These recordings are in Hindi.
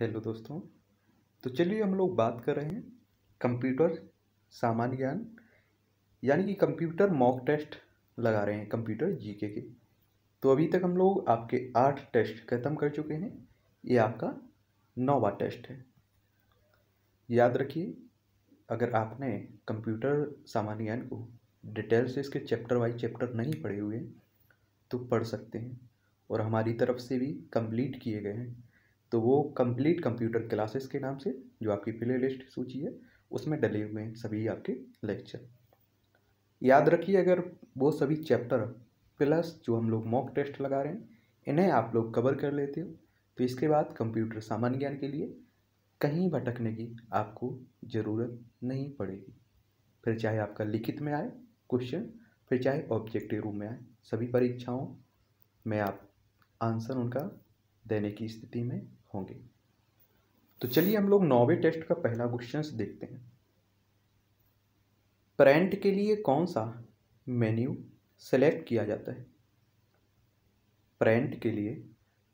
हेलो दोस्तों, तो चलिए हम लोग बात कर रहे हैं कंप्यूटर सामान्य ज्ञान यानी कि कंप्यूटर मॉक टेस्ट लगा रहे हैं कंप्यूटर जीके के। तो अभी तक हम लोग आपके 8 टेस्ट खत्म कर चुके हैं, ये आपका 9वां टेस्ट है। याद रखिए, अगर आपने कंप्यूटर सामान्य ज्ञान को डिटेल से इसके चैप्टर वाइज चैप्टर नहीं पढ़े हुए तो पढ़ सकते हैं, और हमारी तरफ से भी कंप्लीट किए गए हैं। तो वो कंप्लीट कंप्यूटर क्लासेस के नाम से जो आपकी प्लेलिस्ट सूची है उसमें डले हुए हैं सभी आपके लेक्चर। याद रखिए, अगर वो सभी चैप्टर प्लस जो हम लोग मॉक टेस्ट लगा रहे हैं इन्हें आप लोग कवर कर लेते हो तो इसके बाद कंप्यूटर सामान्य ज्ञान के लिए कहीं भटकने की आपको ज़रूरत नहीं पड़ेगी। फिर चाहे आपका लिखित में आए क्वेश्चन, फिर चाहे ऑब्जेक्टिव रूप में आए, सभी परीक्षाओं में आप आंसर उनका देने की स्थिति में होंगे। तो चलिए हम लोग 9वें टेस्ट का पहला क्वेश्चन देखते हैं। पेरेंट के लिए कौन सा मेन्यू सेलेक्ट किया जाता है? पेरेंट के लिए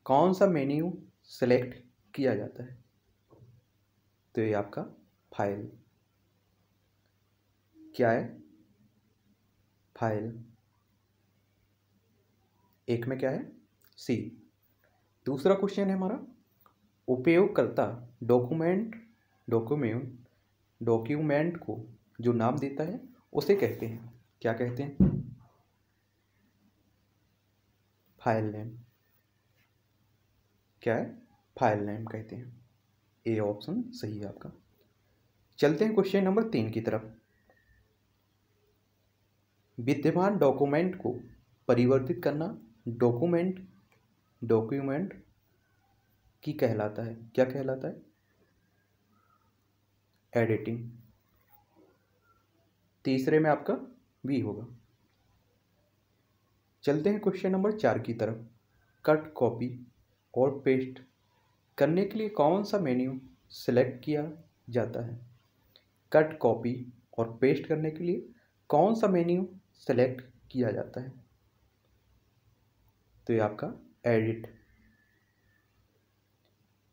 कौन सा मेन्यू सेलेक्ट किया जाता है? तो ये आपका फाइल क्या है? फाइल। एक में क्या है? सी। दूसरा क्वेश्चन है हमारा, उपयोगकर्ता डॉक्यूमेंट को जो नाम देता है उसे कहते हैं, क्या कहते हैं? File name. क्या है? फाइल नेम कहते हैं। ए ऑप्शन सही है आपका। चलते हैं क्वेश्चन नंबर 3 की तरफ। विद्यमान डॉक्यूमेंट को परिवर्तित करना डॉक्यूमेंट की कहलाता है, क्या कहलाता है? एडिटिंग। तीसरे में आपका बी होगा। चलते हैं क्वेश्चन नंबर 4 की तरफ। कट, कॉपी और पेस्ट करने के लिए कौन सा मेन्यू सिलेक्ट किया जाता है? कट, कॉपी और पेस्ट करने के लिए कौन सा मेन्यू सिलेक्ट किया जाता है? तो ये आपका एडिट।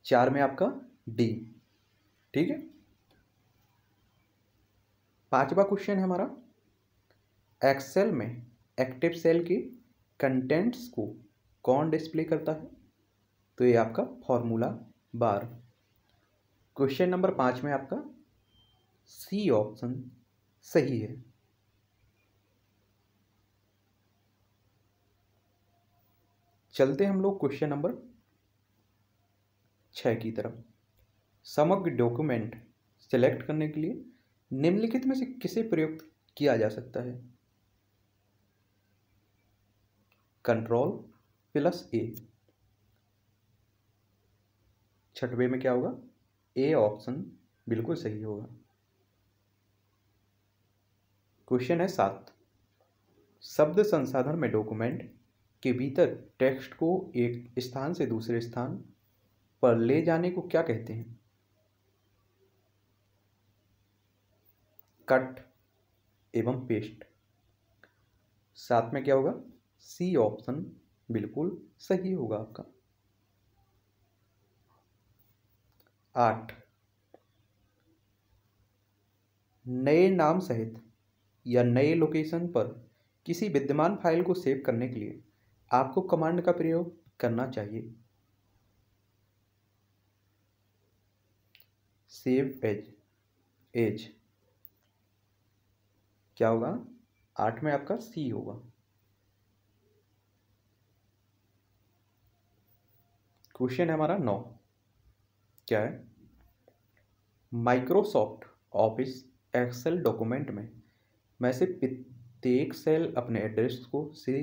4 में आपका डी, ठीक है। 5वां क्वेश्चन है हमारा, एक्सेल में एक्टिव सेल के कंटेंट्स को कौन डिस्प्ले करता है? तो ये आपका फॉर्मूला बार। क्वेश्चन नंबर 5 में आपका सी ऑप्शन सही है। चलते हम लोग क्वेश्चन नंबर 6 की तरफ। समग्र डॉक्यूमेंट सेलेक्ट करने के लिए निम्नलिखित में से किसे प्रयुक्त किया जा सकता है? कंट्रोल प्लस ए। 6वें में क्या होगा? ए ऑप्शन बिल्कुल सही होगा। क्वेश्चन है 7। शब्द संसाधन में डॉक्यूमेंट के भीतर टेक्स्ट को एक स्थान से दूसरे स्थान पर ले जाने को क्या कहते हैं? कट एवं पेस्ट। 7 में क्या होगा? सी ऑप्शन बिल्कुल सही होगा आपका। 8, नए नाम सहित या नए लोकेशन पर किसी विद्यमान फाइल को सेव करने के लिए आपको कमांड का प्रयोग करना चाहिए। सेव एज क्या होगा? 8 में आपका सी होगा। क्वेश्चन है हमारा 9, क्या है? माइक्रोसॉफ्ट ऑफिस एक्सेल डॉक्यूमेंट में से प्रत्येक सेल अपने एड्रेस को से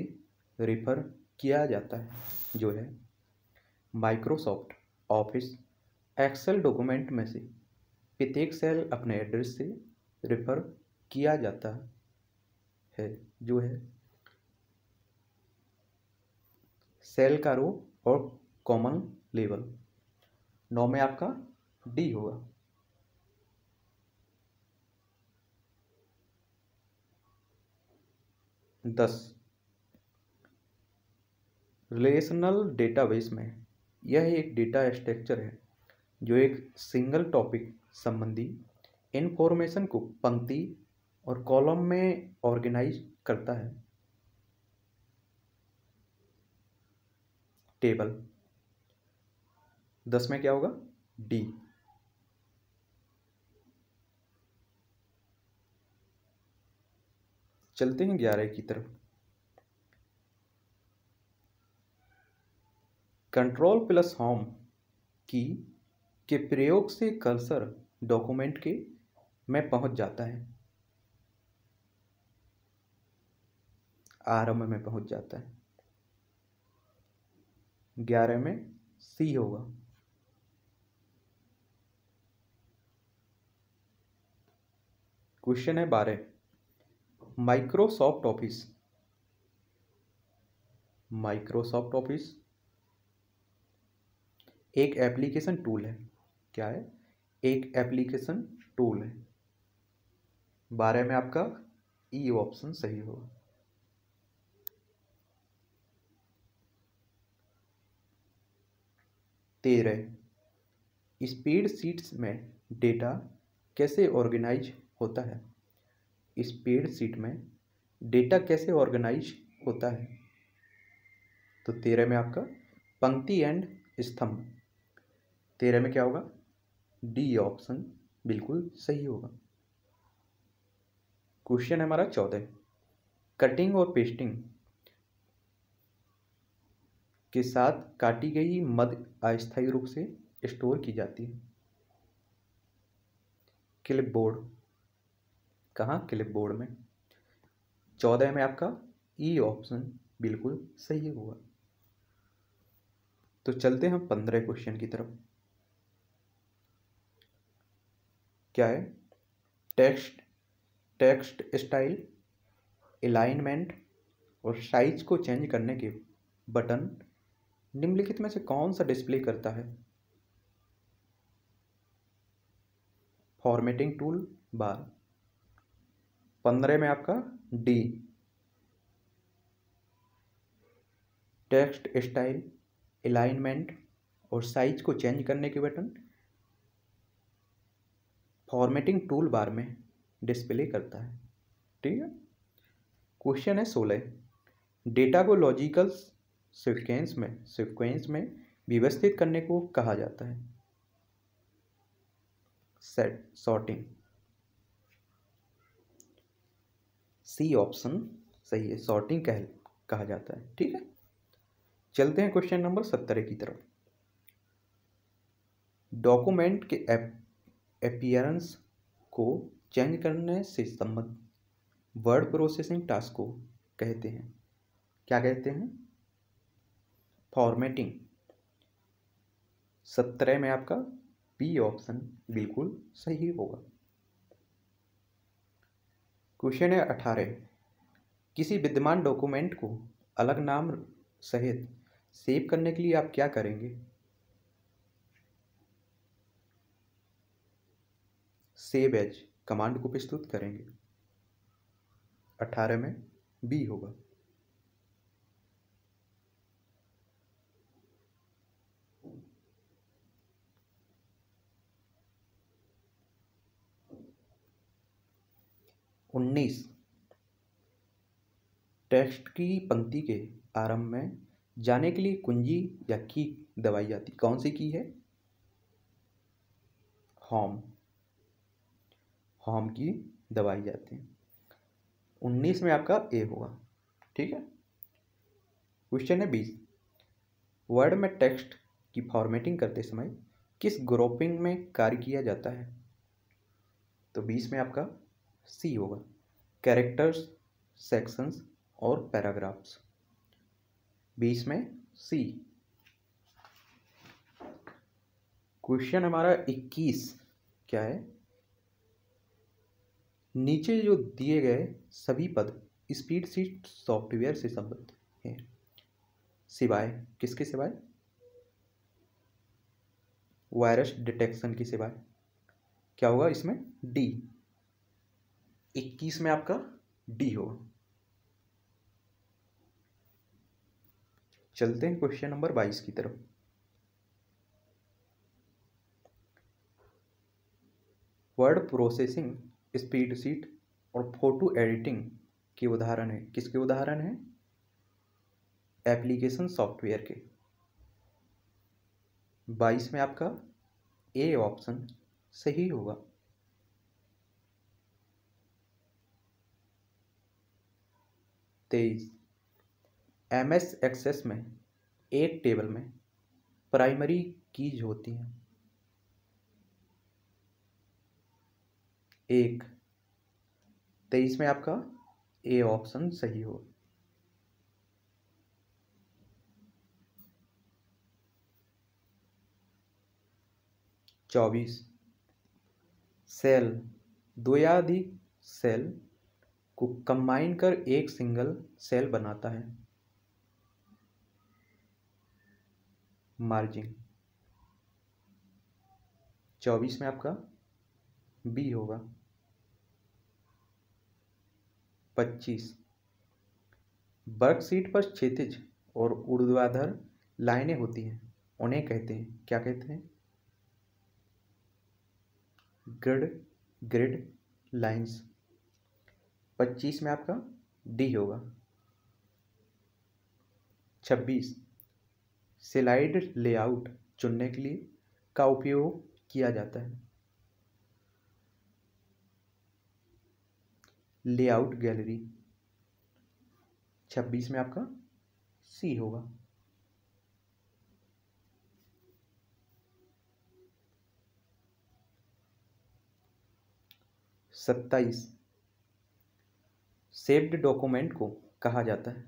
रेफर किया जाता है, जो है माइक्रोसॉफ्ट ऑफिस एक्सेल डॉक्यूमेंट में से प्रत्येक सेल अपने एड्रेस से रेफर किया जाता है, जो है सेल का रो और कॉमन लेबल। 9 में आपका डी होगा। दस, रिलेशनल डेटाबेस में यह एक डेटा स्ट्रक्चर है जो एक सिंगल टॉपिक संबंधी इन्फॉर्मेशन को पंक्ति और कॉलम में ऑर्गेनाइज करता है। टेबल 10 में क्या होगा? डी। चलते हैं 11 की तरफ। कंट्रोल प्लस होम की के प्रयोग से कर्सर डॉक्यूमेंट के में पहुंच जाता है, आरएम में पहुंच जाता है। 11 में सी होगा। क्वेश्चन है 12, माइक्रोसॉफ्ट ऑफिस एक एप्लीकेशन टूल है। क्या है? एक एप्लीकेशन टूल है। 12 में आपका ई ऑप्शन सही होगा। स्प्रेड शीट्स में डेटा कैसे ऑर्गेनाइज होता है? स्प्रेड शीट में डेटा कैसे ऑर्गेनाइज होता है? तो 13 में आपका पंक्ति एंड स्तंभ। 13 में क्या होगा? डी ऑप्शन बिल्कुल सही होगा। क्वेश्चन है हमारा 14, कटिंग और पेस्टिंग के साथ काटी गई मद अस्थायी रूप से स्टोर की जाती है। क्लिपबोर्ड। कहाँ? क्लिपबोर्ड में। 14 में आपका ई ऑप्शन बिल्कुल सही होगा। तो चलते हैं 15 क्वेश्चन की तरफ। क्या है? टेक्स्ट स्टाइल, अलाइनमेंट और साइज को चेंज करने के बटन निम्नलिखित में से कौन सा डिस्प्ले करता है? Formatting tool bar. 15 में आपका डी। टेक्स्ट स्टाइल, अलाइनमेंट और साइज को चेंज करने के बटन फॉर्मेटिंग टूल बार में डिस्प्ले करता है। ठीक है। क्वेश्चन है 16, डेटा को लॉजिकल सीक्वेंस में व्यवस्थित करने को कहा जाता है। सॉर्टिंग। सी ऑप्शन सही है, सॉर्टिंग कहा जाता है। ठीक है। चलते हैं क्वेश्चन नंबर 17 की तरफ। डॉक्यूमेंट के अपीयरेंस को चेंज करने से संबंधित वर्ड प्रोसेसिंग टास्क को कहते हैं। क्या कहते हैं? फॉर्मेटिंग। 17 में आपका बी ऑप्शन बिल्कुल सही होगा। क्वेश्चन है 18, किसी विद्यमान डॉक्यूमेंट को अलग नाम सहित सेव करने के लिए आप क्या करेंगे? सेव एज कमांड को प्रस्तुत करेंगे। 18 में बी होगा। टेक्स्ट की पंक्ति के आरंभ में जाने के लिए कुंजी या की दबाई जाती। कौन सी की है? होम की दबाई जाती है। 19 में आपका ए होगा। ठीक है। क्वेश्चन है 20, वर्ड में टेक्स्ट की फॉर्मेटिंग करते समय किस ग्रुपिंग में कार्य किया जाता है? तो 20 में आपका सी होगा। कैरेक्टर्स, सेक्शंस और पैराग्राफ्स। 20 में सी। क्वेश्चन हमारा 21 क्या है? नीचे जो दिए गए सभी पद स्प्रेडशीट सॉफ्टवेयर से संबंधित हैं, सिवाय किसके? सिवाय वायरस डिटेक्शन के सिवाय। क्या होगा इसमें? डी। 21 में आपका डी होगा। चलते हैं क्वेश्चन नंबर 22 की तरफ। वर्ड प्रोसेसिंग, स्प्रेड शीट और फोटो एडिटिंग के उदाहरण है। किसके उदाहरण हैं? एप्लीकेशन सॉफ्टवेयर के। 22 में आपका ए ऑप्शन सही होगा। तेईस, एमएस एक्सेस में एक टेबल में प्राइमरी कीज होती हैं। एक, 23 में आपका ए ऑप्शन सही हो। 24, सेल, दो या अधिक सेल को कंबाइन कर एक सिंगल सेल बनाता है। मार्जिन, 24 में आपका बी होगा। 25, वर्कशीट पर क्षैतिज और ऊर्ध्वाधर लाइनें होती हैं, उन्हें कहते हैं, क्या कहते हैं? Grid lines. 25 में आपका डी होगा। 26, स्लाइड लेआउट चुनने के लिए का उपयोग किया जाता है। Layout gallery. 26 में आपका सी होगा। 27, सेव्ड डॉक्यूमेंट को कहा जाता है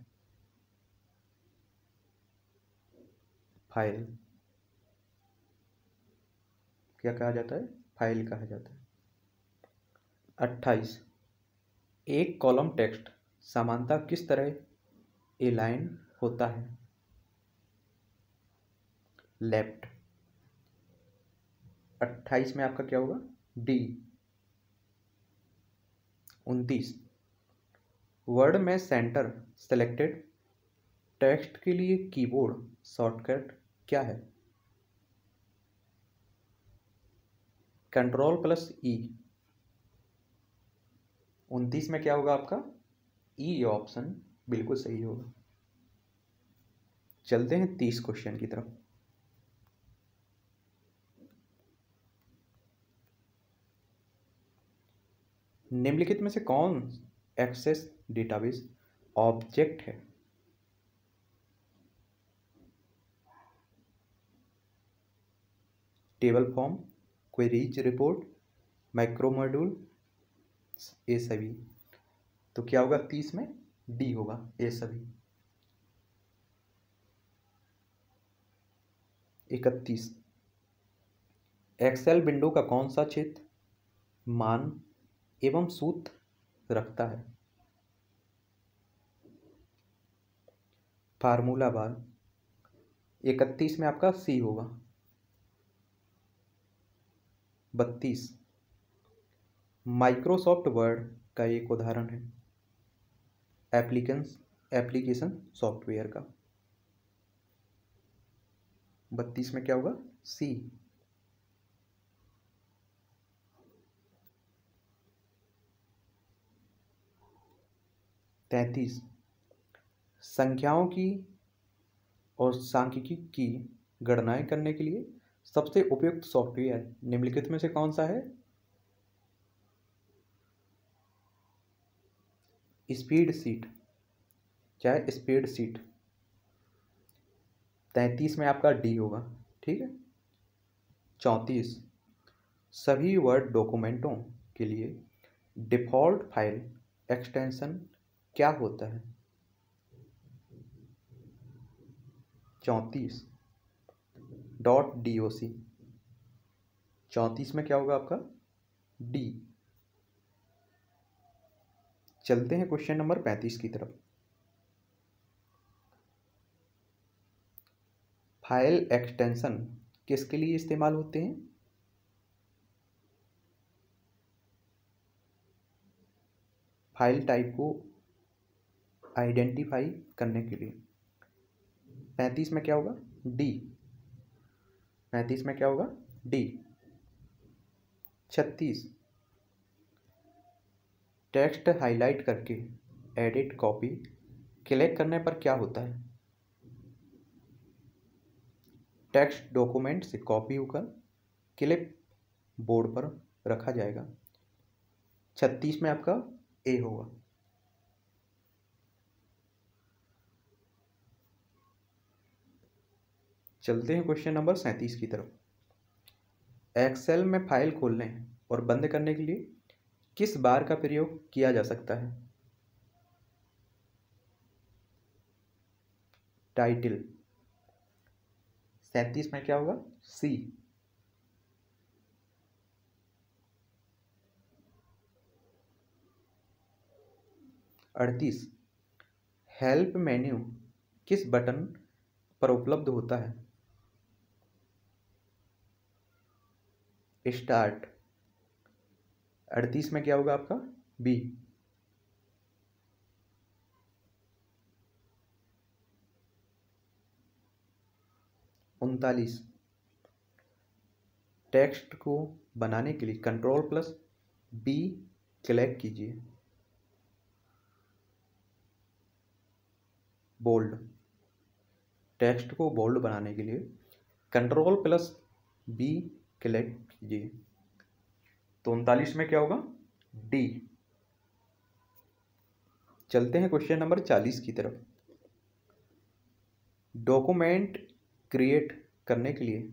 फाइल। क्या कहा जाता है? फाइल कहा जाता है। 28, एक कॉलम टेक्स्ट सामान्यतः किस तरह एलाइन होता है? लेफ्ट। 28 में आपका क्या होगा? डी। 29, वर्ड में सेंटर सेलेक्टेड टेक्स्ट के लिए कीबोर्ड शॉर्टकट क्या है? कंट्रोल+E। 29 में क्या होगा आपका? ई ऑप्शन बिल्कुल सही होगा। चलते हैं 30 क्वेश्चन की तरफ। निम्नलिखित में से कौन एक्सेस डेटाबेस ऑब्जेक्ट है? Table form, queries report, micro module, ए सभी। तो क्या होगा 30 में? डी होगा, ए सभी। 31, एक्सेल विंडो का कौन सा क्षेत्र मान एवं सूत्र रखता है? फार्मूला बार। 31 में आपका सी होगा। 32, माइक्रोसॉफ्ट वर्ड का एक उदाहरण है एप्लीकेशन सॉफ्टवेयर का। 32 में क्या होगा? सी। 33, संख्याओं की और सांख्यिकी की गणनाएं करने के लिए सबसे उपयुक्त सॉफ्टवेयर निम्नलिखित में से कौन सा है? स्प्रेडशीट। क्या है? स्प्रेडशीट। 33 में आपका डी होगा, ठीक है। 34, सभी वर्ड डॉक्यूमेंटों के लिए डिफ़ॉल्ट फाइल एक्सटेंशन क्या होता है? 34, .doc। 34 में क्या होगा आपका? डी। चलते हैं क्वेश्चन नंबर 35 की तरफ। फाइल एक्सटेंशन किसके लिए इस्तेमाल होते हैं? फाइल टाइप को आइडेंटिफाई करने के लिए। 35 में क्या होगा? डी। 35 में क्या होगा? डी। 36, टेक्स्ट हाईलाइट करके एडिट कॉपी क्लिक करने पर क्या होता है, टेक्स्ट डॉक्यूमेंट से कॉपी होकर क्लिप बोर्ड पर रखा जाएगा। 36 में आपका ए होगा। चलते हैं क्वेश्चन नंबर 37 की तरफ। एक्सेल में फाइल खोलने और बंद करने के लिए किस बार का प्रयोग किया जा सकता है? टाइटल। 37 में क्या होगा? सी। अड़तीस, हेल्प मेन्यू किस बटन पर उपलब्ध होता है? स्टार्ट। 38 में क्या होगा आपका? बी। 39, टेक्स्ट को बनाने के लिए Ctrl+B क्लिक कीजिए। बोल्ड, टेक्स्ट को बोल्ड बनाने के लिए Ctrl+B क्लिक कीजिए। तो 39 में क्या होगा? डी। चलते हैं क्वेश्चन नंबर 40 की तरफ। डॉक्यूमेंट क्रिएट करने के लिए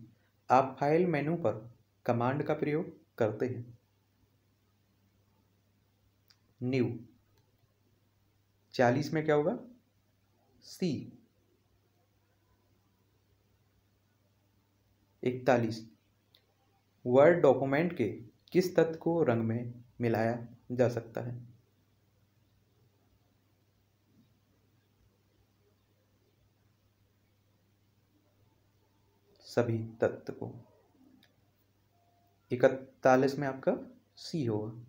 आप फाइल मेनू पर कमांड का प्रयोग करते हैं। न्यू। 40 में क्या होगा? सी। 41, वर्ड डॉक्यूमेंट के किस तत्व को रंग में मिलाया जा सकता है? सभी तत्व को। 41 में आपका सी होगा।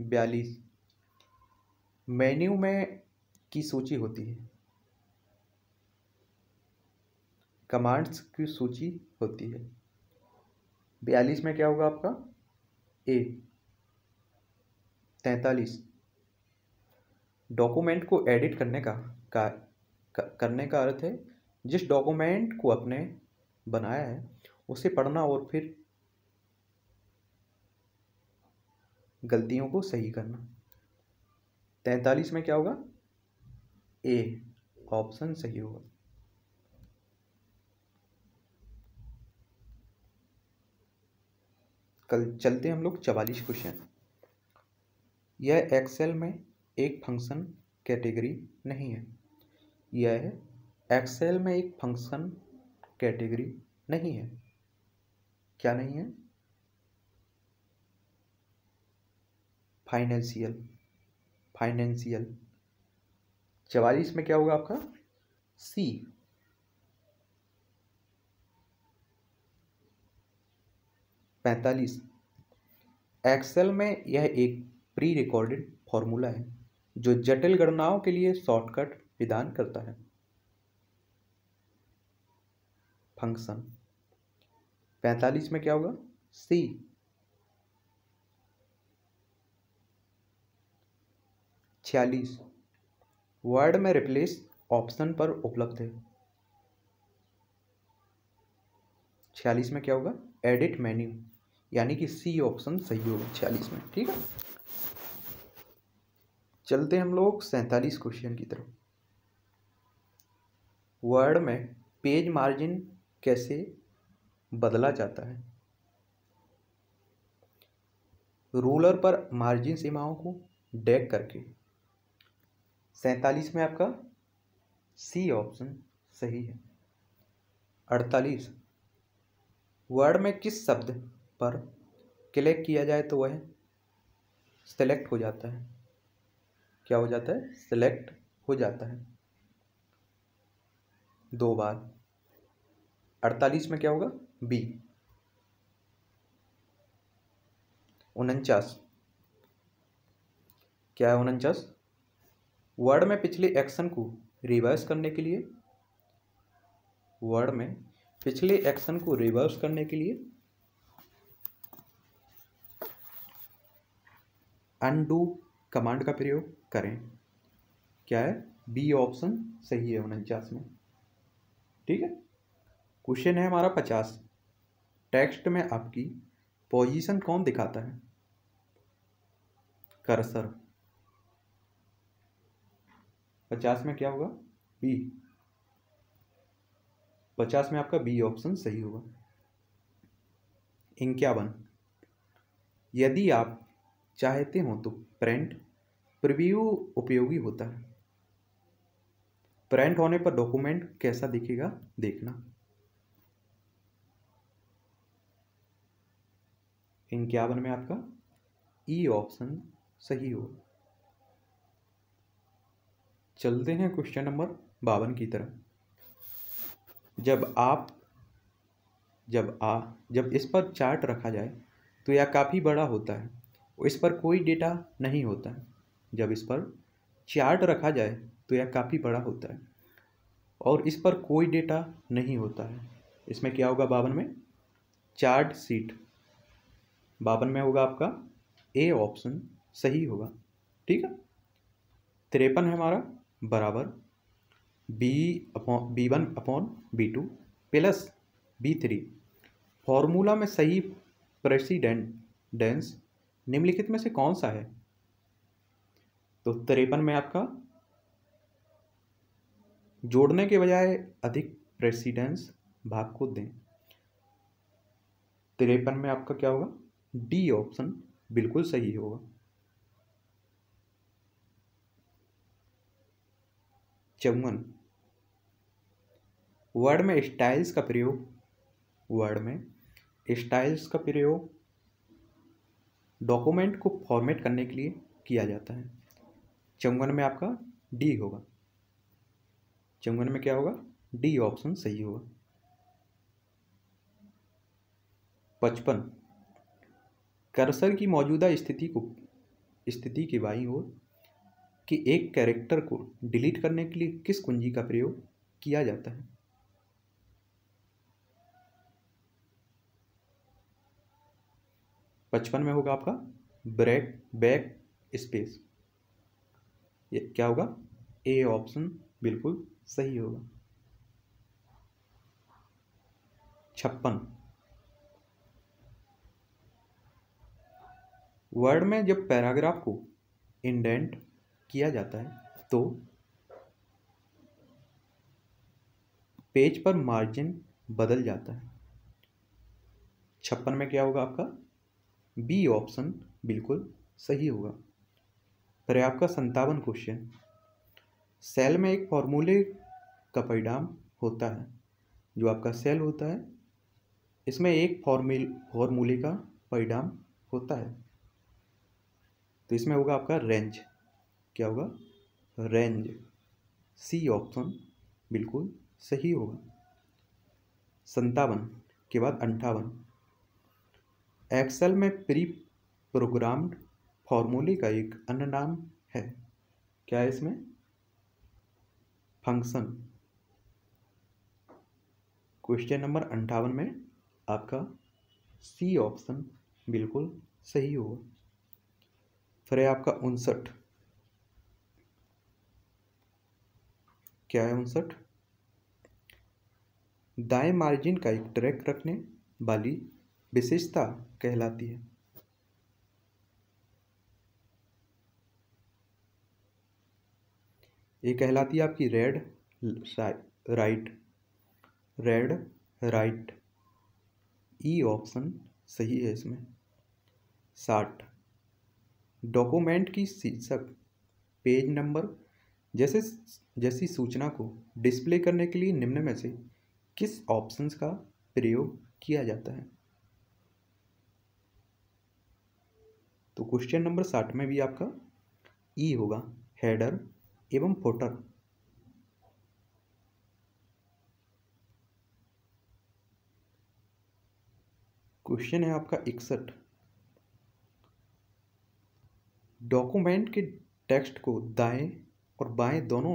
बयालीस, मेन्यू में की सूची होती है, कमांड्स की सूची होती है। 42 में क्या होगा आपका? ए। 43, डॉक्यूमेंट को एडिट करने का अर्थ है जिस डॉक्यूमेंट को आपने बनाया है उसे पढ़ना और फिर गलतियों को सही करना। 43 में क्या होगा? ए ऑप्शन सही होगा। कल चलते हैं हम लोग 44 क्वेश्चन। यह एक्सेल में एक फंक्शन कैटेगरी नहीं है। यह एक्सेल में एक फंक्शन कैटेगरी नहीं है। क्या नहीं है? फाइनेंशियल। 44 में क्या होगा आपका? सी। 45, एक्सेल में यह एक प्री रिकॉर्डेड फॉर्मूला है जो जटिल गणनाओं के लिए शॉर्टकट प्रदान करता है। फंक्शन। 45 में क्या होगा? सी। 46, वर्ड में रिप्लेस ऑप्शन पर उपलब्ध है। 46 में क्या होगा? एडिट मेन्यू, यानी कि सी ऑप्शन सही होगा 46 में। ठीक है, चलते हम लोग 47 क्वेश्चन की तरफ। वर्ड में पेज मार्जिन कैसे बदला जाता है? रूलर पर मार्जिन सीमाओं को डैग करके। 47 में आपका सी ऑप्शन सही है। 48, वर्ड में किस शब्द पर क्लिक किया जाए तो वह सेलेक्ट हो जाता है? क्या हो जाता है? सेलेक्ट हो जाता है दो बार। 48 में क्या होगा? बी। 49, क्या है 49? वर्ड में पिछले एक्शन को रिवाइज करने के लिए पिछले एक्शन को रिवर्स करने के लिए अनडू कमांड का प्रयोग करें। क्या है? बी ऑप्शन सही है 49 में। ठीक है, क्वेश्चन है हमारा 50। टेक्स्ट में आपकी पोजीशन कौन दिखाता है? कर्सर। 50 में क्या होगा? बी। 50 में आपका बी ऑप्शन सही होगा। 51, यदि आप चाहते हो तो प्रिंट प्रीव्यू उपयोगी होता है। प्रिंट होने पर डॉक्यूमेंट कैसा दिखेगा देखना। 51 में आपका ई ऑप्शन सही होगा। चलते हैं क्वेश्चन नंबर 52 की तरफ। जब इस पर चार्ट रखा जाए तो यह काफ़ी बड़ा होता है, इस पर कोई डेटा नहीं होता है। जब इस पर चार्ट रखा जाए तो यह काफ़ी बड़ा होता है और इस पर कोई डेटा नहीं होता है। इसमें क्या होगा 52 में? Chart sheet. 52 में होगा आपका ए ऑप्शन सही होगा। ठीक है। 53 है हमारा बराबर B1/B2 प्लस B3। फॉर्मूला में सही प्रेसिडेंस निम्नलिखित में से कौन सा है? तो 53 में आपका जोड़ने के बजाय अधिक प्रेसिडेंस भाग को दें। 53 में आपका क्या होगा? डी ऑप्शन बिल्कुल सही होगा। चौवन, वर्ड में स्टाइल्स का प्रयोग डॉक्यूमेंट को फॉर्मेट करने के लिए किया जाता है। 54 में आपका डी होगा। 54 में क्या होगा? डी ऑप्शन सही होगा। 55, कर्सर की मौजूदा स्थिति के बाईं ओर कि एक कैरेक्टर को डिलीट करने के लिए किस कुंजी का प्रयोग किया जाता है? पचपन में होगा आपका बैक स्पेस। ये क्या होगा? ए ऑप्शन बिल्कुल सही होगा। 56, वर्ड में जब पैराग्राफ को इंडेंट किया जाता है तो पेज पर मार्जिन बदल जाता है। 56 में क्या होगा आपका? बी ऑप्शन बिल्कुल सही होगा। पर आपका 57 क्वेश्चन, सेल में एक फॉर्मूले का परिणाम होता है। जो आपका सेल होता है इसमें एक फॉर्मूले का परिणाम होता है। तो इसमें होगा आपका रेंज। क्या होगा? रेंज। सी ऑप्शन बिल्कुल सही होगा। 57 के बाद 58, एक्सेल में प्री प्रोग्राम्ड फॉर्मूले का एक अन्य नाम है। क्या है इसमें? फंक्शन। क्वेश्चन नंबर 58 में आपका सी ऑप्शन बिल्कुल सही होगा। फिर है आपका 59। क्या है 59? दाएं मार्जिन का एक ट्रैक रखने वाली विशेषता कहलाती है। ये कहलाती है आपकी रेड राइट। ई ऑप्शन सही है इसमें। 60, डॉक्यूमेंट की शीर्षक, पेज नंबर जैसी सूचना को डिस्प्ले करने के लिए निम्न में से किस ऑप्शंस का प्रयोग किया जाता है? तो क्वेश्चन नंबर 60 में भी आपका ई होगा, हेडर एवं फुटर। क्वेश्चन है आपका 61, डॉक्यूमेंट के टेक्स्ट को दाएं और बाएं दोनों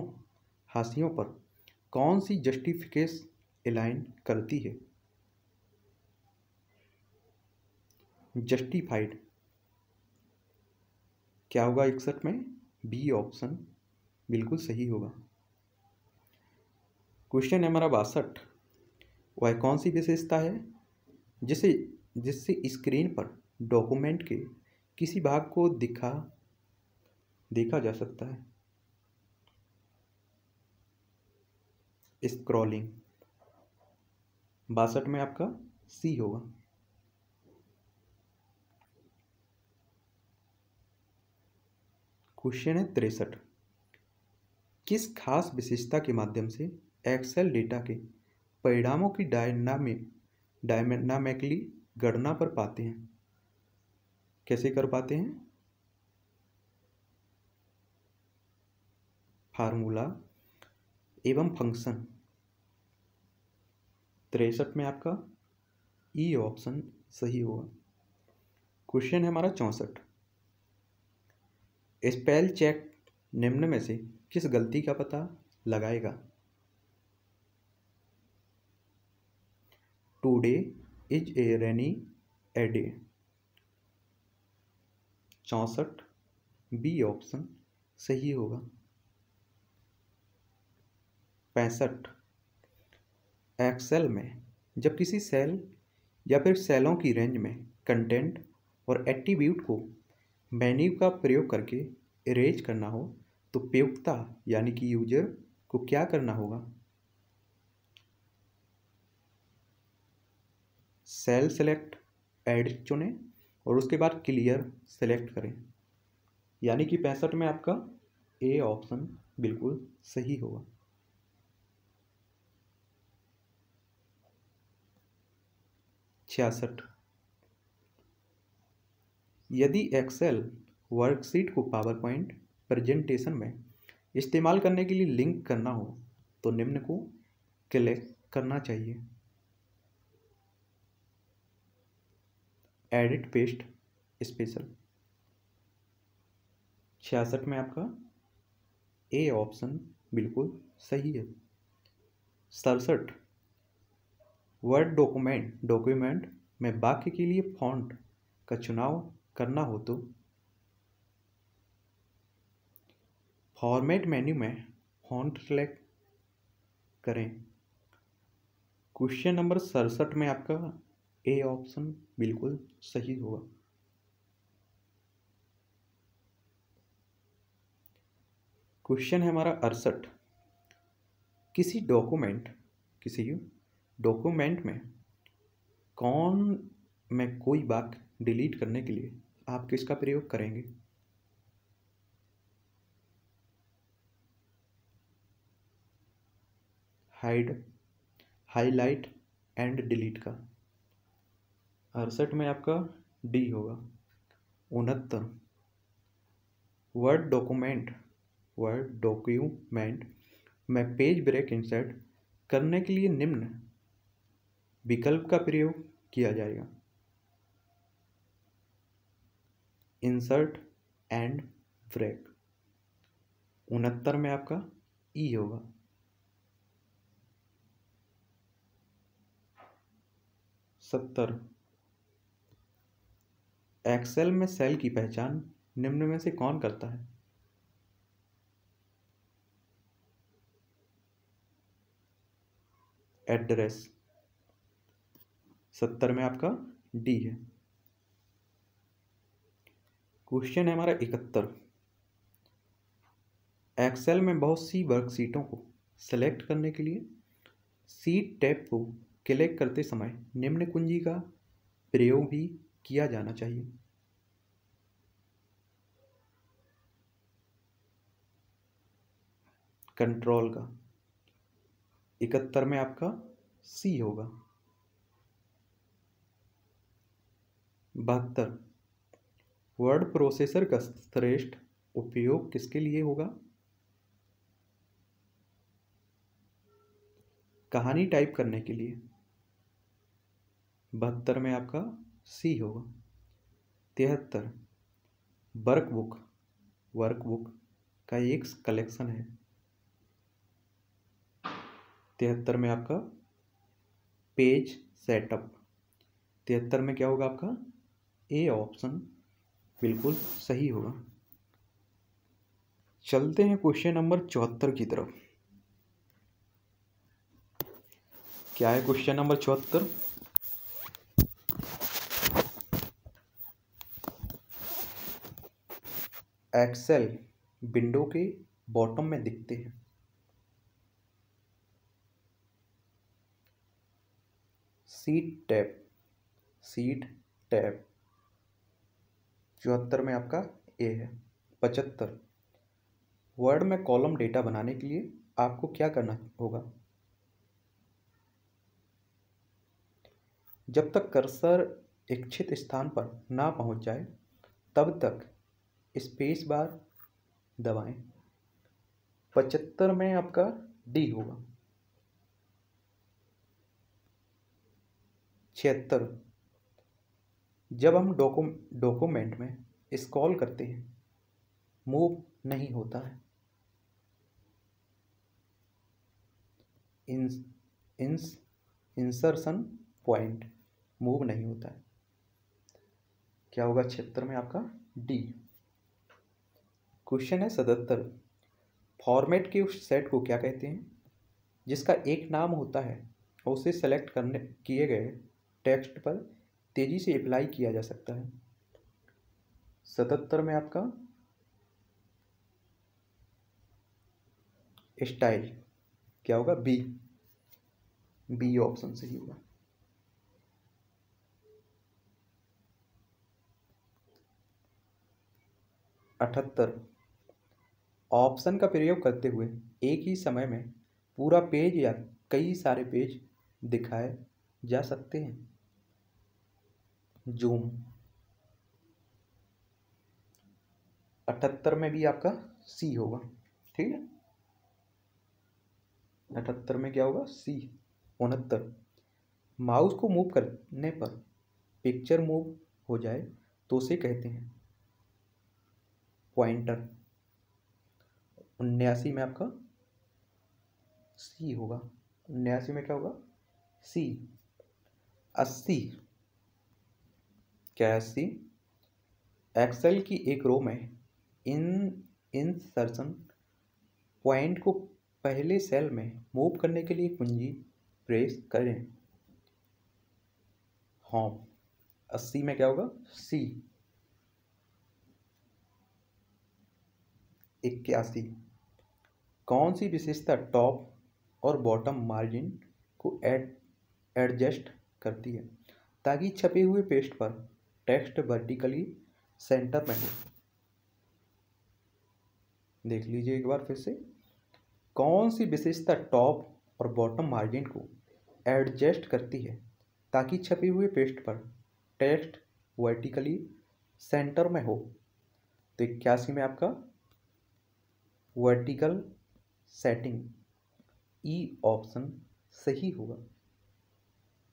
हाशियों पर कौन सी जस्टिफिकेशन अलाइन करती है। जस्टिफाइड क्या होगा 61 में? बी ऑप्शन बिल्कुल सही होगा। क्वेश्चन है हमारा 62, वह कौन सी विशेषता है जिसे जिससे स्क्रीन पर डॉक्यूमेंट के किसी भाग को देखा जा सकता है? स्क्रॉलिंग। 62 में आपका सी होगा। क्वेश्चन है 63, किस खास विशेषता के माध्यम से एक्सेल डेटा के परिणामों की डायनामिकली गणना कर पाते हैं? कैसे कर पाते हैं? फार्मूला एवं फंक्शन। 63 में आपका ई ऑप्शन सही होगा। क्वेश्चन है हमारा 64, स्पेल चेक निम्न में से किस गलती का पता लगाएगा? Today is a rainy a day. 64 B option सही होगा। 65, एक्सेल में जब किसी सेल या फिर सेलों की रेंज में कंटेंट और एट्रीब्यूट को मेन्यू का प्रयोग करके इरेज करना हो तो प्रयोक्ता यानी कि यूजर को क्या करना होगा? सेल सेलेक्ट ऐड चुनें और उसके बाद क्लियर सेलेक्ट करें, यानी कि 65 में आपका ए ऑप्शन बिल्कुल सही होगा। यदि एक्सेल वर्कशीट को पावर पॉइंट प्रेजेंटेशन में इस्तेमाल करने के लिए लिंक करना हो तो निम्न को क्लिक करना चाहिए। Edit paste special. 66 में आपका ए ऑप्शन बिल्कुल सही है। 67, वर्ड डॉक्यूमेंट में वाक्य के लिए फॉन्ट का चुनाव करना हो तो फॉर्मेट मेन्यू में फॉन्ट सेलेक्ट करें। क्वेश्चन नंबर 67 में आपका ए ऑप्शन बिल्कुल सही होगा। क्वेश्चन है हमारा 68, किसी डॉक्यूमेंट में कोई वाक्य डिलीट करने के लिए आप किसका प्रयोग करेंगे? हाइड, हाईलाइट एंड डिलीट का। 68 में आपका डी होगा। 69, वर्ड डॉक्यूमेंट में पेज ब्रेक इंसर्ट करने के लिए निम्न विकल्प का प्रयोग किया जाएगा। Insert and break. 69 में आपका ई होगा। सत्तर, एक्सेल में सेल की पहचान निम्न में से कौन करता है? एड्रेस। 70 में आपका डी है। क्वेश्चन है हमारा 71, एक्सेल में बहुत सी वर्कशीटों को सेलेक्ट करने के लिए सीट टैब को क्लिक करते समय निम्न कुंजी का प्रयोग भी किया जाना चाहिए। कंट्रोल का। 71 में आपका सी होगा। 72, वर्ड प्रोसेसर का श्रेष्ठ उपयोग किसके लिए होगा? कहानी टाइप करने के लिए। 72 में आपका सी होगा। 73, वर्कबुक का एक कलेक्शन है। 73 में आपका पेज सेटअप। 73 में क्या होगा आपका? ए ऑप्शन बिल्कुल सही होगा। चलते हैं क्वेश्चन नंबर 74 की तरफ। क्या है क्वेश्चन नंबर 74? एक्सेल विंडो के बॉटम में दिखते हैं। सीट टैब 74 में आपका ए है। 75 वर्ड में कॉलम डेटा बनाने के लिए आपको क्या करना होगा? जब तक कर्सर इच्छित स्थान पर ना पहुंच जाए तब तक स्पेस बार दबाएं। 75 में आपका डी होगा। 76 जब हम डॉक्यूमेंट में स्क्रॉल करते हैं मूव नहीं होता है। इंसर्शन पॉइंट मूव नहीं होता है। क्या होगा 76 में आपका? डी। क्वेश्चन है 77 फॉर्मेट के उस सेट को क्या कहते हैं जिसका एक नाम होता है और उसे सेलेक्ट करने किए गए टेक्स्ट पर तेज़ी से अप्लाई किया जा सकता है। 77 में आपका स्टाइल क्या होगा? बी ऑप्शन सही होगा। अठहत्तर ऑप्शन का प्रयोग करते हुए एक ही समय में पूरा पेज या कई सारे पेज दिखाए जा सकते हैं। जूम 78 में भी आपका सी होगा। ठीक है, 78 में क्या होगा? सी। 69 माउस को मूव करने पर पिक्चर मूव हो जाए तो उसे कहते हैं पॉइंटर। 79 में आपका सी होगा। 79 में क्या होगा? सी। 80 क्या है? 80 एक्सेल की एक रो में इंसर्शन पॉइंट को पहले सेल में मूव करने के लिए कुंजी प्रेस करें। होम 80 में क्या होगा? सी। 81 कौन सी विशेषता टॉप और बॉटम मार्जिन को एडजस्ट करती है ताकि छपे हुए पेस्ट पर टेक्स्ट वर्टिकली सेंटर में हो। देख लीजिए एक बार फिर से, कौन सी विशेषता टॉप और बॉटम मार्जिन को एडजस्ट करती है ताकि छपे हुए पेस्ट पर टेक्स्ट वर्टिकली सेंटर में हो। तो 81 में आपका वर्टिकल सेटिंग ई ऑप्शन सही होगा।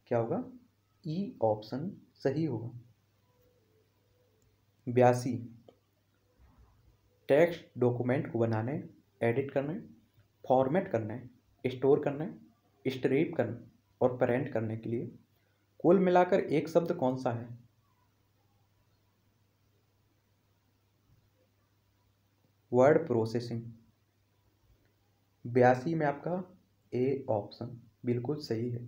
क्या होगा? ई ऑप्शन सही होगा। 82 टेक्स्ट डॉक्यूमेंट को बनाने, एडिट करने, फॉर्मेट करने, स्टोर करने, स्ट्रिप करने और प्रिंट करने के लिए कुल मिलाकर एक शब्द कौन सा है? Word processing. 82 में आपका ए ऑप्शन बिल्कुल सही है।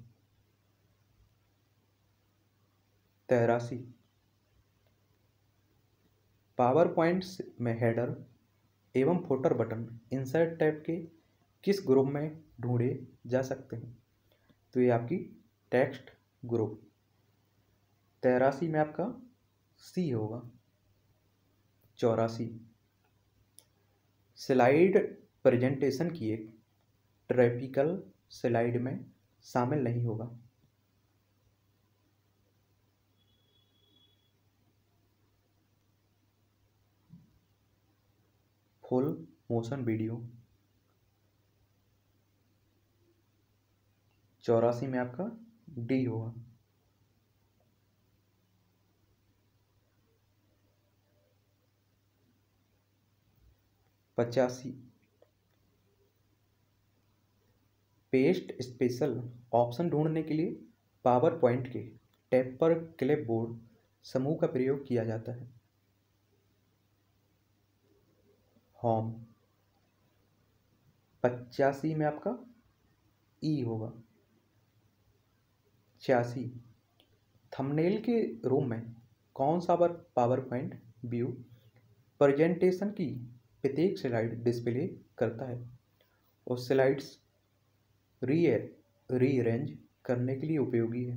83 पावर पॉइंट में हेडर एवं फुटर बटन इंसर्ट टैब के किस ग्रुप में ढूंढे जा सकते हैं? तो ये आपकी टेक्स्ट ग्रुप। 83 में आपका सी होगा। 84 स्लाइड प्रेजेंटेशन की एक ट्रैपिकल स्लाइड में शामिल नहीं होगा। 4 मोशन वीडियो। 84 में आपका डी होगा। 85 पेस्ट स्पेशल ऑप्शन ढूंढने के लिए पावर पॉइंट के टेपर क्लिप बोर्ड समूह का प्रयोग किया जाता है। होम 85 में आपका ई होगा। 86 थंबनेल के रूम में कौन सा पावर पॉइंट व्यू प्रेजेंटेशन की प्रत्येक स्लाइड डिस्प्ले करता है और स्लाइड्स रीअरेंज करने के लिए उपयोगी है।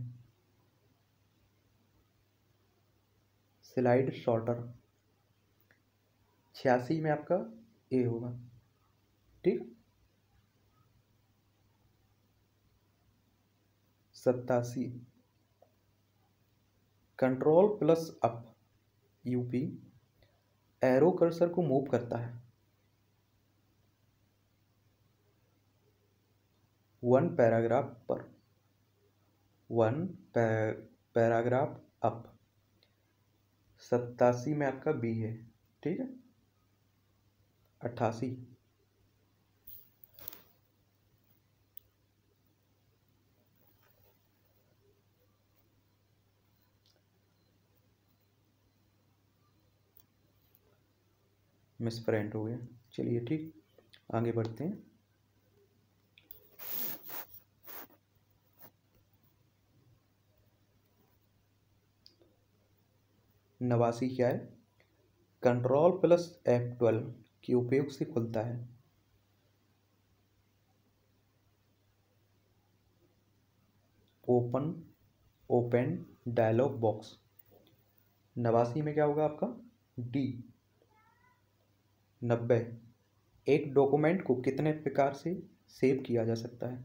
स्लाइड शॉर्टर 86 में आपका ए होगा। ठीक, 87 control plus up UP arrow cursor को मूव करता है। 1 पैराग्राफ अप। 87 में आपका बी है। ठीक है, 88 मिस प्रिंट हो गया। चलिए ठीक, आगे बढ़ते हैं। नवासी क्या है? कंट्रोल प्लस F12 के उपयोग से खुलता है। Open dialogue box. 89 में क्या होगा आपका? डी। 90 एक डॉक्यूमेंट को कितने प्रकार से सेव किया जा सकता है?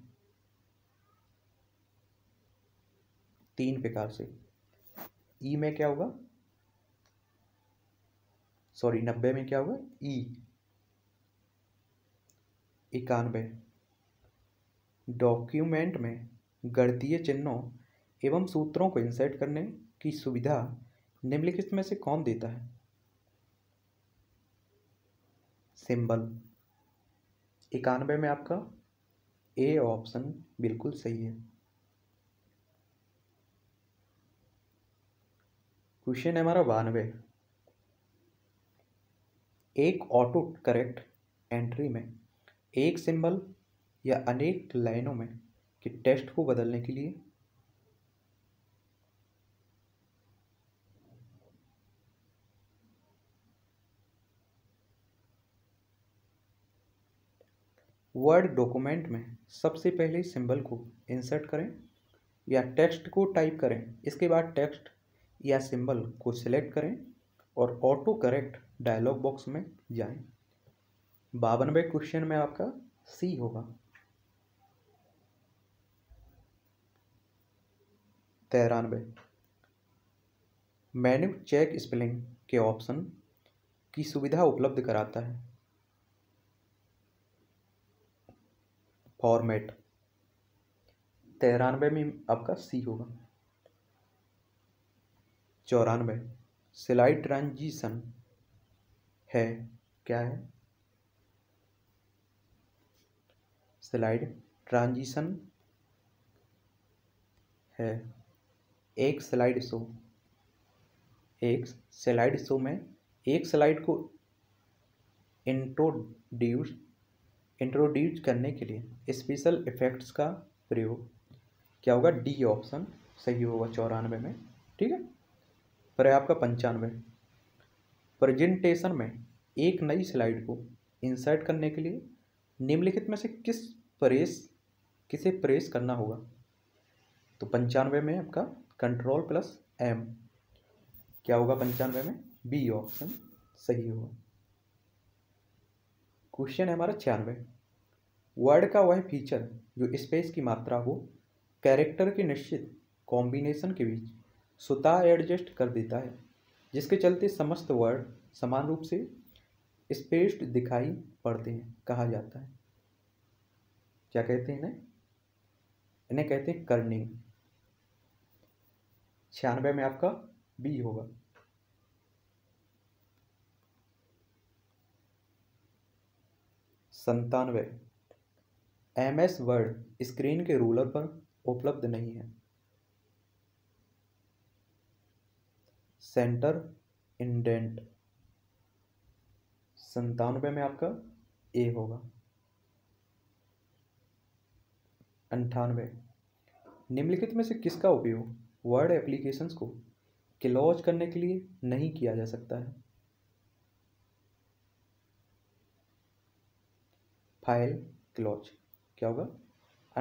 3 प्रकार से। ई में क्या होगा? 90 में क्या होगा? ई। 91 डॉक्यूमेंट में गणितीय चिन्हों एवं सूत्रों को इंसर्ट करने की सुविधा निम्नलिखित में से कौन देता है? सिंबल। 91 में आपका ए ऑप्शन बिल्कुल सही है। क्वेश्चन है हमारा 92। एक ऑटो करेक्ट एंट्री में एक सिंबल या अनेक लाइनों में के टेक्स्ट को बदलने के लिए वर्ड डॉक्यूमेंट में सबसे पहले सिंबल को इंसर्ट करें या टेक्स्ट को टाइप करें, इसके बाद टेक्स्ट या सिंबल को सिलेक्ट करें और ऑटो करेक्ट डायलॉग बॉक्स में जाएं। 52 क्वेश्चन में आपका सी होगा। 93 मेन्यू चेक स्पेलिंग के ऑप्शन की सुविधा उपलब्ध कराता है। फॉर्मेट। 93 में आपका सी होगा। 94 स्लाइड ट्रांजिशन है। क्या है? स्लाइड ट्रांजिशन है। एक स्लाइड शो में एक स्लाइड को इंट्रोड्यूस करने के लिए स्पेशल इफेक्ट्स का प्रयोग। क्या होगा? डी ऑप्शन सही होगा 94 में। ठीक है, पर आपका 95 प्रेजेंटेशन में एक नई स्लाइड को इंसर्ट करने के लिए निम्नलिखित में से किसे प्रेस करना होगा? तो 95 में आपका कंट्रोल प्लस एम। क्या होगा 95 में? बी ऑप्शन सही होगा। क्वेश्चन है हमारा 96। वर्ड का वह फीचर जो स्पेस की मात्रा हो कैरेक्टर के निश्चित कॉम्बिनेशन के बीच स्वतः एडजस्ट कर देता है, जिसके चलते समस्त वर्ड समान रूप से स्पेस्ड दिखाई पड़ते हैं, कहा जाता है। क्या कहते हैं इन्हें कहते हैं कर्निंग। 96 में आपका बी होगा। संतानवे MS वर्ड स्क्रीन के रूलर पर उपलब्ध नहीं है। सेंटर इंडेंट 97 में आपका ए होगा। 98 निम्नलिखित में से किसका उपयोग वर्ड एप्लीकेशंस को क्लोज करने के लिए नहीं किया जा सकता है? फाइल क्लोज क्या होगा?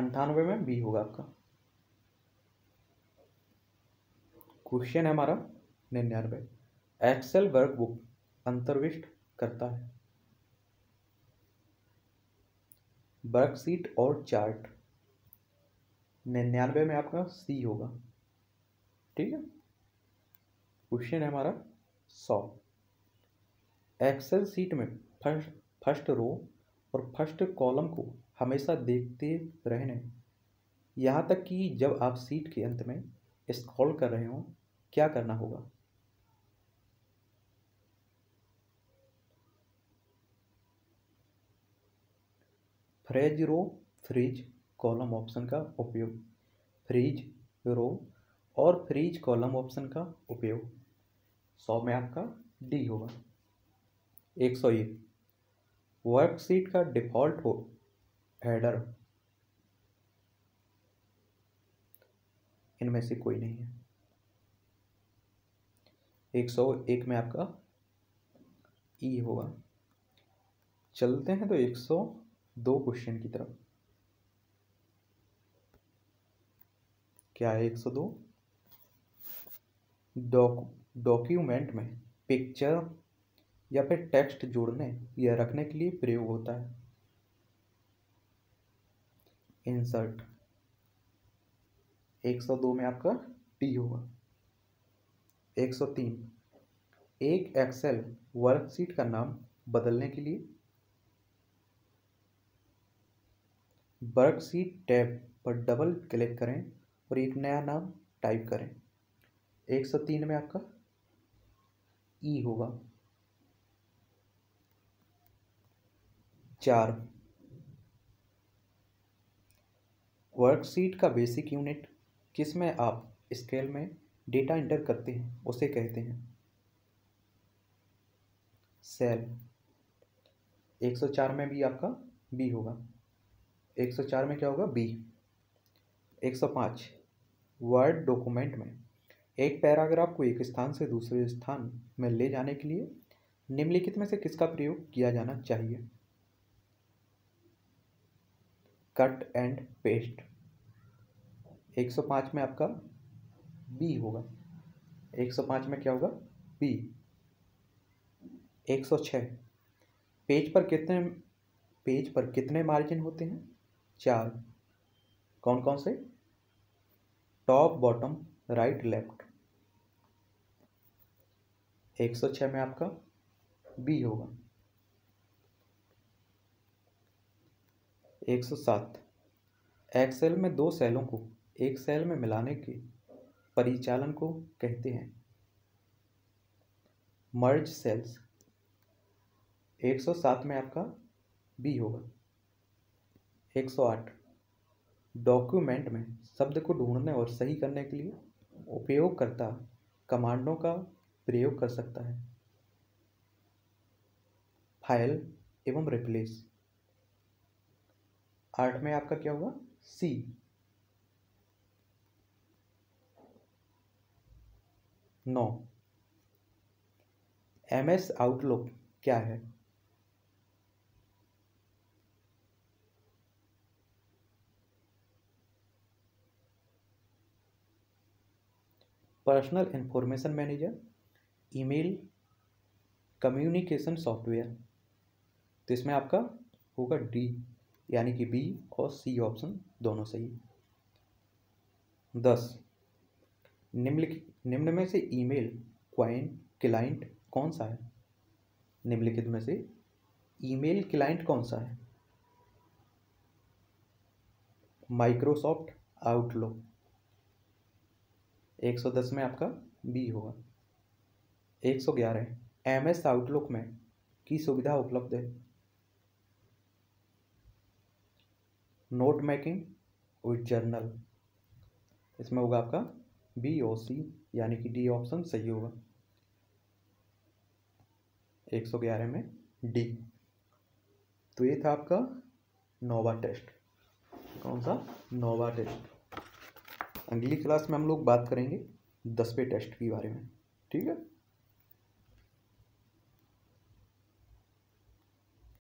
98 में बी होगा आपका। क्वेश्चन है हमारा 99, एक्सेल वर्कबुक अंतर्विष्ट करता है। वर्कशीट और चार्ट 99 में आपका सी होगा। ठीक है, क्वेश्चन है हमारा 100, एक्सेल सीट में फर्स्ट रो और फर्स्ट कॉलम को हमेशा देखते रहने, यहाँ तक कि जब आप सीट के अंत में स्क्रॉल कर रहे हो, क्या करना होगा? Freeze row freeze column option का उपयोग, फ्रीज रो और फ्रीज कॉलम ऑप्शन का उपयोग। 100 में आपका डी होगा। 101 वर्कशीट का डिफॉल्ट हो हेडर इनमें से कोई नहीं है। 101 में आपका ई होगा। चलते हैं तो 102 क्वेश्चन की तरफ। क्या है 102? डॉक्यूमेंट में पिक्चर या फिर टेक्स्ट जोड़ने या रखने के लिए प्रयोग होता है। इंसर्ट 102 में आपका टी होगा। 103 एक एक्सेल वर्कशीट का नाम बदलने के लिए वर्कशीट टैब पर डबल क्लिक करें और एक नया नाम टाइप करें। 103 में आपका ई होगा। 4 वर्कशीट का बेसिक यूनिट किसमें आप स्केल में डेटा इंटर करते हैं उसे कहते हैं? सेल। 104 में भी आपका बी होगा। 104 में क्या होगा? बी। 105 वर्ड डॉक्यूमेंट में एक पैराग्राफ को एक स्थान से दूसरे स्थान में ले जाने के लिए निम्नलिखित में से किसका प्रयोग किया जाना चाहिए? Cut and paste. 105 में आपका बी होगा। 105 में क्या होगा? बी। 106 पेज पर कितने मार्जिन होते हैं? 4। कौन कौन से? Top, bottom, right, left. 106 में आपका बी होगा। 107 एक्सेल में दो सेलों को एक सेल में मिलाने के परिचालन को कहते हैं? Merge cells. 107 में आपका बी होगा। 108 डॉक्यूमेंट में शब्द को ढूंढने और सही करने के लिए उपयोगकर्ता कमांडों का प्रयोग कर सकता है। फाइल एवं रिप्लेस। 8 में आपका क्या होगा? सी। 9 एमएस आउटलुक क्या है? Personal information manager, email communication software. तो इसमें आपका होगा डी, यानी कि बी और सी ऑप्शन दोनों सही। 10 निम्न में से ईमेल क्लाइंट कौन सा है? निम्नलिखित में से ईमेल क्लाइंट कौन सा है? Microsoft outlook. 110 में आपका बी होगा। 111 एमएस आउटलुक में की सुविधा उपलब्ध है? Note making with journal. इसमें होगा आपका बी और सी, यानी कि डी ऑप्शन सही होगा। 111 में डी। तो ये था आपका नोवा टेस्ट। कौन सा? नोवा टेस्ट। अगली क्लास में हम लोग बात करेंगे 10वें टेस्ट के बारे में। ठीक है।